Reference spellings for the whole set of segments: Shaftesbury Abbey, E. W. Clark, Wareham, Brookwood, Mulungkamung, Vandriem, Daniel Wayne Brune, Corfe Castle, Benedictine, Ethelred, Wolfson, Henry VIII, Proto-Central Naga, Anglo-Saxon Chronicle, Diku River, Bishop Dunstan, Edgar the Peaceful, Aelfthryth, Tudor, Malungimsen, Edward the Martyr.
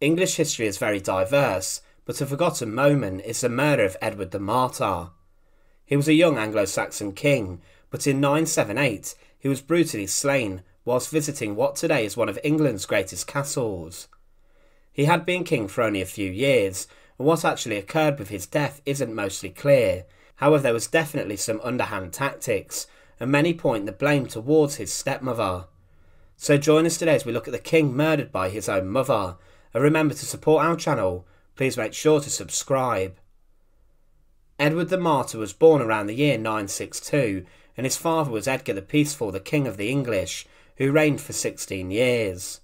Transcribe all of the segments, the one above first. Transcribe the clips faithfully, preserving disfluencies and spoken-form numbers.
English history is very diverse, but a forgotten moment is the murder of Edward the Martyr. He was a young Anglo-Saxon king, but in nine seventy-eight he was brutally slain whilst visiting what today is one of England's greatest castles. He had been king for only a few years, and what actually occurred with his death isn't mostly clear. However, there was definitely some underhand tactics, and many point the blame towards his stepmother. So join us today as we look at the king murdered by his own mother, and remember to support our channel, please make sure to subscribe. Edward the Martyr was born around the year nine sixty-two, and his father was Edgar the Peaceful, the King of the English, who reigned for sixteen years.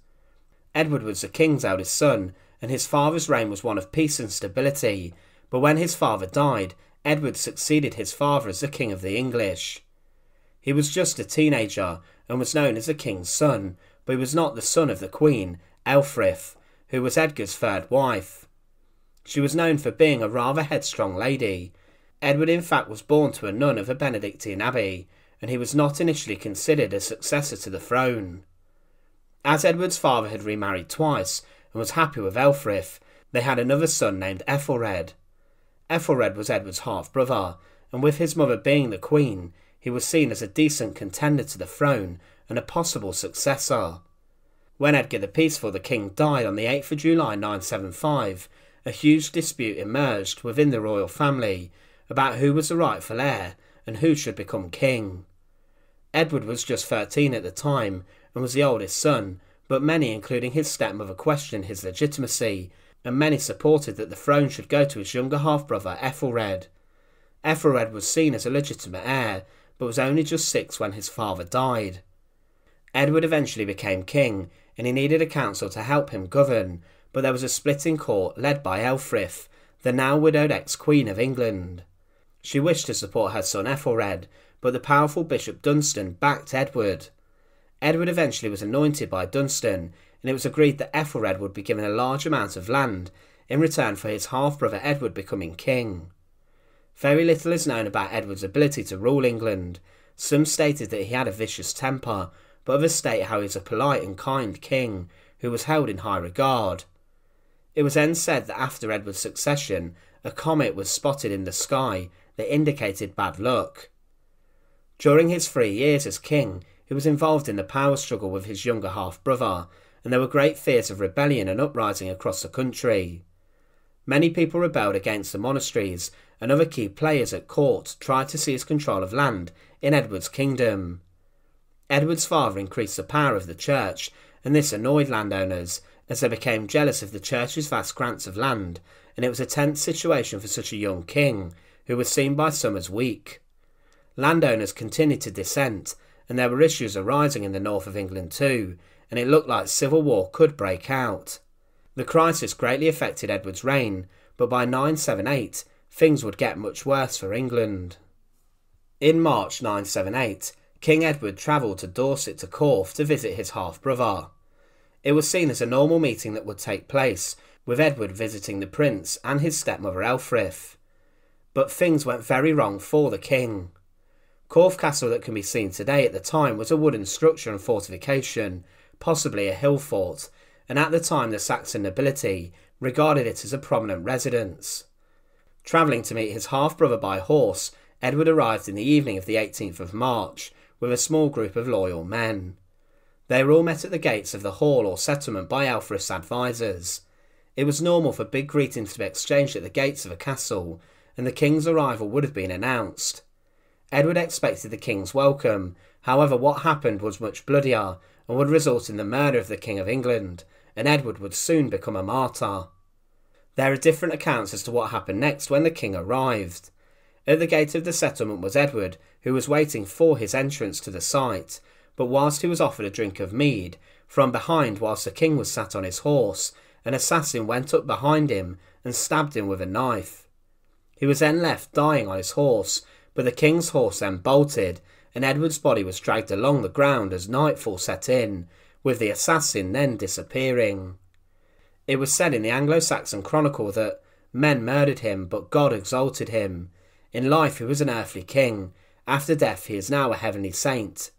Edward was the king's eldest son, and his father's reign was one of peace and stability, but when his father died, Edward succeeded his father as the King of the English. He was just a teenager and was known as the King's son, but he was not the son of the Queen, Aelfthryth, who was Edgar's third wife. She was known for being a rather headstrong lady. Edward in fact was born to a nun of a Benedictine abbey, and he was not initially considered a successor to the throne. As Edward's father had remarried twice and was happy with Aelfthryth, they had another son named Ethelred. Ethelred was Edward's half-brother, and with his mother being the queen, he was seen as a decent contender to the throne and a possible successor. When Edgar the Peaceful, the king, died on the eighth of July nine seventy-five, a huge dispute emerged within the royal family about who was the rightful heir and who should become king. Edward was just thirteen at the time and was the oldest son, but many, including his stepmother, questioned his legitimacy, and many supported that the throne should go to his younger half-brother Ethelred. Ethelred was seen as a legitimate heir, but was only just six when his father died. Edward eventually became king, and he needed a council to help him govern, but there was a split in court led by Aelfthryth, the now-widowed ex-Queen of England. She wished to support her son Ethelred, but the powerful Bishop Dunstan backed Edward. Edward eventually was anointed by Dunstan, and it was agreed that Ethelred would be given a large amount of land in return for his half-brother Edward becoming king. Very little is known about Edward's ability to rule England. Some stated that he had a vicious temper, but others state how he was a polite and kind king, who was held in high regard. It was then said that after Edward's succession, a comet was spotted in the sky that indicated bad luck. During his three years as king, he was involved in the power struggle with his younger half-brother, and there were great fears of rebellion and uprising across the country. Many people rebelled against the monasteries, and other key players at court tried to seize control of land in Edward's kingdom. Edward's father increased the power of the church, and this annoyed landowners, as they became jealous of the church's vast grants of land, and it was a tense situation for such a young king, who was seen by some as weak. Landowners continued to dissent, and there were issues arising in the north of England too, and it looked like civil war could break out. The crisis greatly affected Edward's reign, but by nine seventy-eight, things would get much worse for England. In March nine seventy-eight, King Edward travelled to Dorset to Corfe to visit his half-brother. It was seen as a normal meeting that would take place, with Edward visiting the prince and his stepmother Aelfthryth. But things went very wrong for the king. Corfe Castle that can be seen today at the time was a wooden structure and fortification, possibly a hill fort, and at the time the Saxon nobility regarded it as a prominent residence. Travelling to meet his half-brother by horse, Edward arrived in the evening of the eighteenth of March with a small group of loyal men. They were all met at the gates of the hall or settlement by Aelfthryth's advisers. It was normal for big greetings to be exchanged at the gates of a castle, and the king's arrival would have been announced. Edward expected the king's welcome, however what happened was much bloodier, and would result in the murder of the King of England, and Edward would soon become a martyr. There are different accounts as to what happened next when the king arrived. At the gate of the settlement was Edward, who was waiting for his entrance to the site, but whilst he was offered a drink of mead, from behind whilst the king was sat on his horse, an assassin went up behind him and stabbed him with a knife. He was then left dying on his horse, but the king's horse then bolted, and Edward's body was dragged along the ground as nightfall set in, with the assassin then disappearing. It was said in the Anglo-Saxon Chronicle that men murdered him, but God exalted him. In life he was an earthly king, after death he is now a heavenly saint.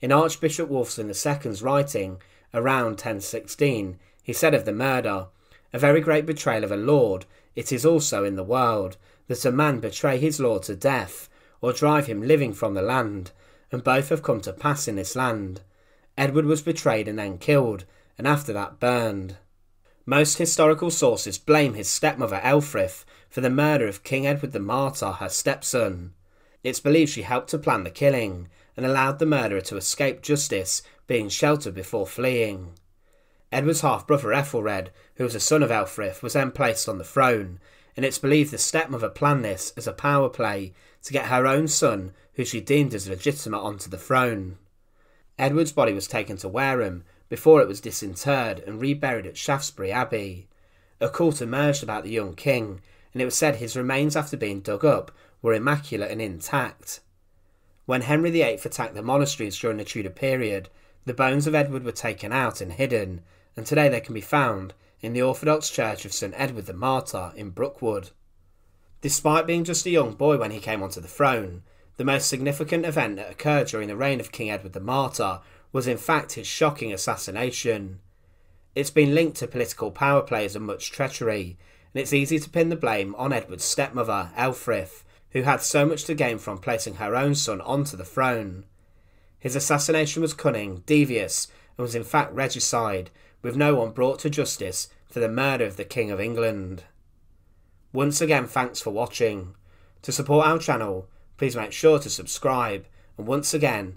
In Archbishop Wolfson the second's writing, around ten sixteen, he said of the murder, A very great betrayal of a lord, it is also in the world, that a man betray his lord to death, or drive him living from the land, and both have come to pass in this land. Edward was betrayed and then killed, and after that burned. Most historical sources blame his stepmother Aelfthryth for the murder of King Edward the Martyr, her stepson. It's believed she helped to plan the killing, and allowed the murderer to escape justice, being sheltered before fleeing. Edward's half-brother Ethelred, who was a son of Aelfthryth, was then placed on the throne, and it's believed the stepmother planned this as a power play to get her own son, who she deemed as legitimate, onto the throne. Edward's body was taken to Wareham, before it was disinterred and reburied at Shaftesbury Abbey. A cult emerged about the young king, and it was said his remains, after being dug up, were immaculate and intact. When Henry the Eighth attacked the monasteries during the Tudor period, the bones of Edward were taken out and hidden, and today they can be found in the Orthodox Church of Saint Edward the Martyr in Brookwood. Despite being just a young boy when he came onto the throne, the most significant event that occurred during the reign of King Edward the Martyr was in fact his shocking assassination. It's been linked to political power plays and much treachery, and it's easy to pin the blame on Edward's stepmother, Aelfthryth, who had so much to gain from placing her own son onto the throne. His assassination was cunning, devious, and was in fact regicide, with no one brought to justice for the murder of the King of England. Once again, thanks for watching. To support our channel, please make sure to subscribe, and once again,